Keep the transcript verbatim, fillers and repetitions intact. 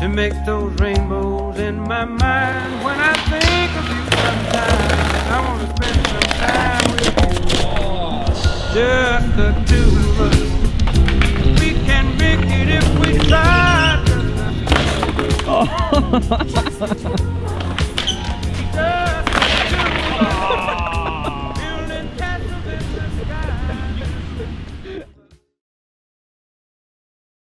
To make those rainbows in my mind. When I think of you sometimes, I want to spend some time with you. Just the two of us. We can make it if we try.